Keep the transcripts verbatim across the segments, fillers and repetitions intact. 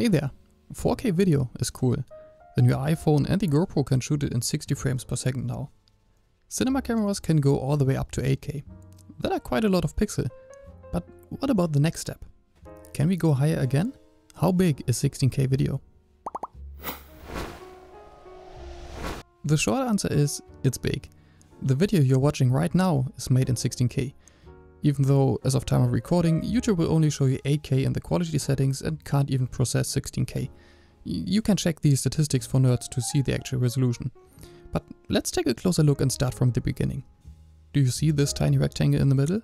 Hey there, four K video is cool. The new iPhone and the GoPro can shoot it in sixty frames per second now. Cinema cameras can go all the way up to eight K. That are quite a lot of pixel. But what about the next step? Can we go higher again? How big is sixteen K video? The short answer is, it's big. The video you're watching right now is made in sixteen K. Even though, as of time of recording, YouTube will only show you eight K in the quality settings and can't even process sixteen K. You can check these statistics for nerds to see the actual resolution. But let's take a closer look and start from the beginning. Do you see this tiny rectangle in the middle?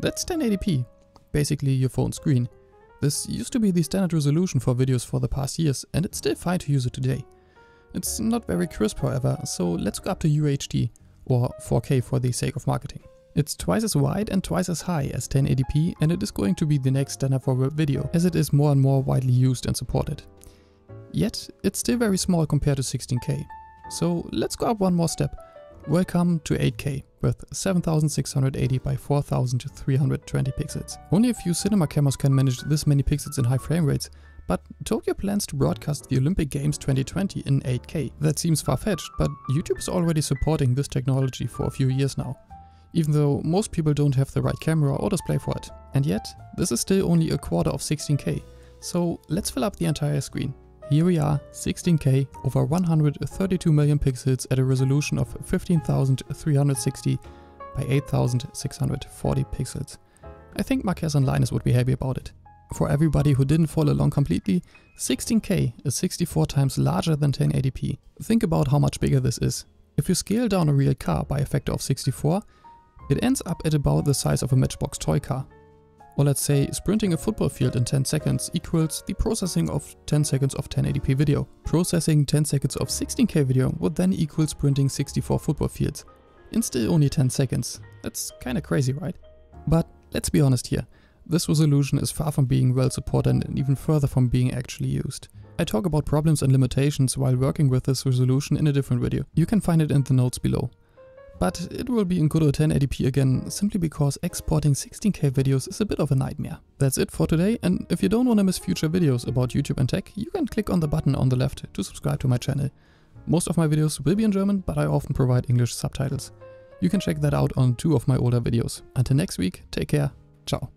That's ten eighty p, basically your phone screen. This used to be the standard resolution for videos for the past years, and it's still fine to use it today. It's not very crisp however, so let's go up to U H D, or four K for the sake of marketing. It's twice as wide and twice as high as ten eighty p, and it is going to be the next standard for web video, as it is more and more widely used and supported. Yet, it's still very small compared to sixteen K. So let's go up one more step. Welcome to eight K with seven thousand six hundred eighty by four thousand three hundred twenty pixels. Only a few cinema cameras can manage this many pixels in high frame rates, but Tokyo plans to broadcast the Olympic Games twenty twenty in eight K. That seems far-fetched, but YouTube is already supporting this technology for a few years now, even though most people don't have the right camera or display for it. And yet, this is still only a quarter of sixteen K, so let's fill up the entire screen. Here we are, sixteen K over one hundred thirty-two million pixels at a resolution of fifteen thousand three hundred sixty by eight thousand six hundred forty pixels. I think Marquez and Linus would be happy about it. For everybody who didn't follow along completely, sixteen K is sixty-four times larger than ten eighty p. Think about how much bigger this is. If you scale down a real car by a factor of sixty-four, it ends up at about the size of a Matchbox toy car. Or let's say sprinting a football field in ten seconds equals the processing of ten seconds of ten eighty p video. Processing ten seconds of sixteen K video would then equal sprinting sixty-four football fields in still only ten seconds. That's kinda crazy, right? But let's be honest here. This resolution is far from being well supported and even further from being actually used. I talk about problems and limitations while working with this resolution in a different video. You can find it in the notes below. But it will be in good old ten eighty p again, simply because exporting sixteen K videos is a bit of a nightmare. That's it for today, and if you don't want to miss future videos about YouTube and tech, you can click on the button on the left to subscribe to my channel. Most of my videos will be in German, but I often provide English subtitles. You can check that out on two of my older videos. Until next week, take care, ciao.